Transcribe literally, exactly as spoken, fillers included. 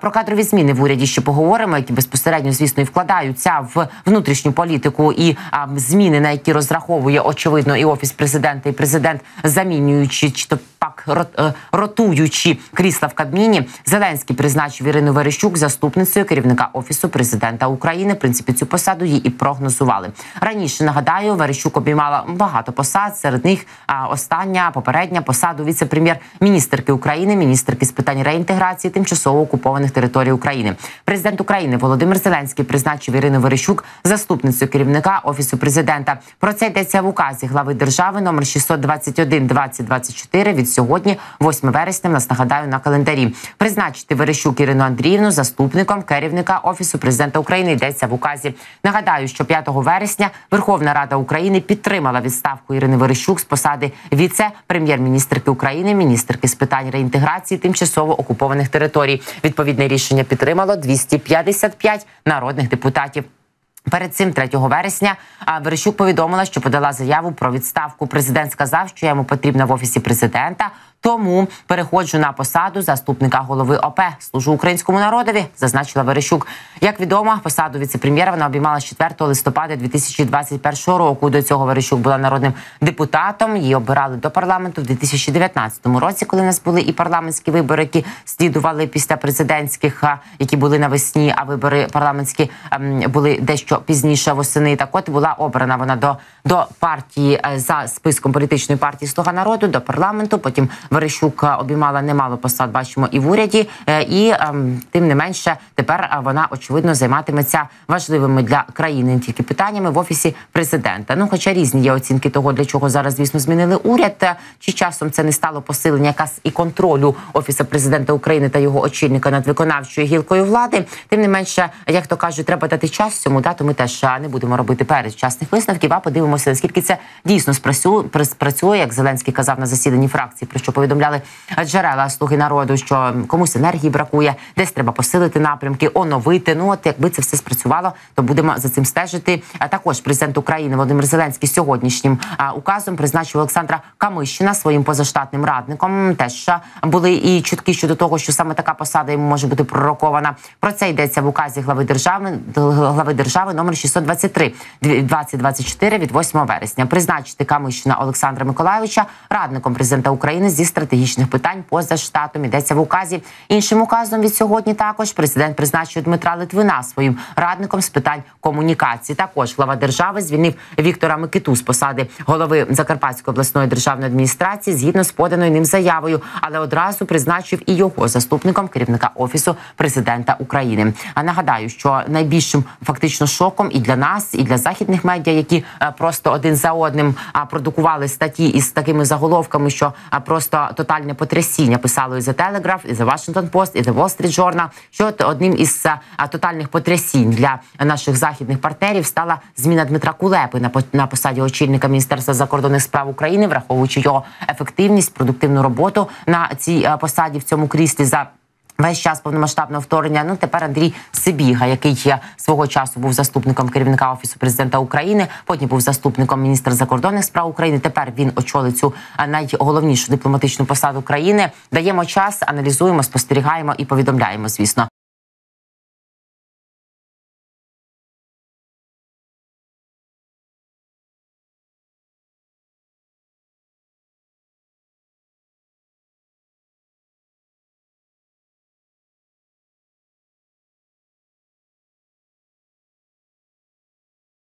Про кадрові зміни в уряді ще поговоримо, які безпосередньо, звісно, і вкладаються в внутрішню політику і а, зміни, на які розраховує, очевидно, і Офіс президента, і президент, замінюючи, чи то пак ротуючи крісла в Кабміні. Зеленський призначив Ірину Верещук заступницею керівника Офісу президента України. В принципі, цю посаду її і прогнозували. Раніше, нагадаю, Верещук обіймала багато посад, серед них а, остання, попередня посаду віце-прем'єр-міністерки України, міністерки з питань реінтеграції, тимчасово окупованих території України. Президент України Володимир Зеленський призначив Ірину Верещук заступницею керівника Офісу президента. Про це йдеться в указі глави держави номер шістсот двадцять один двадцять двадцять чотири від сьогодні, восьме вересня, нас, нагадаю, на календарі. Призначити Верещук Ірину Андріївну заступником керівника Офісу президента України йдеться в указі. Нагадаю, що п'ятого вересня Верховна Рада України підтримала відставку Ірини Верещук з посади віце-прем'єр-міністерки України, міністерки з питань реінтеграції тимчасово окупованих територій. Відповідно, рішення підтримало двісті п'ятдесят п'ять народних депутатів. Перед цим, третього вересня, Верещук повідомила, що подала заяву про відставку. Президент сказав, що йому потрібна в Офісі президента, тому переходжу на посаду заступника голови О П. «Служу українському народові», зазначила Верещук. Як відомо, посаду віце-прем'єра вона обіймала з четвертого листопада дві тисячі двадцять першого року. До цього Верещук була народним депутатом. Її обирали до парламенту в дві тисячі дев'ятнадцятому році, коли в нас були і парламентські вибори, які слідували після президентських, які були навесні, а вибори парламентські були дещо пізніше восени. Так от була обрана вона до, до партії за списком політичної партії «Слуга народу», до парламенту, потім Верещук обіймала немало посад, бачимо, і в уряді, і тим не менше тепер вона, очевидно, займатиметься важливими для країни не тільки питаннями в Офісі президента. Ну, хоча різні є оцінки того, для чого зараз, звісно, змінили уряд, чи часом це не стало посилення якраз і контролю Офісу президента України та його очільника над виконавчою гілкою влади. Тим не менше, як то кажуть, треба дати час цьому, да, то ми теж не будемо робити передчасних висновків, а подивимося, наскільки це дійсно спрацює, як Зеленський казав на засіданні фракції, про що повідомляли джерела «Слуги народу», що комусь енергії бракує, десь треба посилити напрямки, оновити. Ну от якби це все спрацювало, то будемо за цим стежити. А також президент України Володимир Зеленський сьогоднішнім а, указом призначив Олександра Камищина своїм позаштатним радником. Теж були і чутки щодо того, що саме така посада йому може бути пророкована. Про це йдеться в указі глави держави, глави держави номер шістсот двадцять три двадцять двадцять чотири від восьмого вересня. Призначити Камищина Олександра Миколайовича радником президента України зі стратегічних питань поза штатом йдеться в указі. Іншим указом від сьогодні також президент призначив Дмитра Литвина своїм радником з питань комунікації. Також глава держави звільнив Віктора Микиту з посади голови Закарпатської обласної державної адміністрації згідно з поданою ним заявою, але одразу призначив і його заступником керівника Офісу президента України. А нагадаю, що найбільшим фактично шоком і для нас, і для західних медіа, які просто один за одним продукували статті із такими заголовками, що просто тотальне потрясіння, писало і за Телеграф, і за Washington Post, і за Wall Street Journal, що одним із а, тотальних потрясінь для наших західних партнерів стала зміна Дмитра Кулеби на, на посаді очільника Міністерства закордонних справ України, враховуючи його ефективність, продуктивну роботу на цій а, посаді в цьому кріслі за весь час повномасштабного вторгнення. Ну, тепер Андрій Сибіга, який свого часу був заступником керівника Офісу президента України, потім був заступником міністра закордонних справ України, тепер він очолить цю найголовнішу дипломатичну посаду країни. Даємо час, аналізуємо, спостерігаємо і повідомляємо, звісно.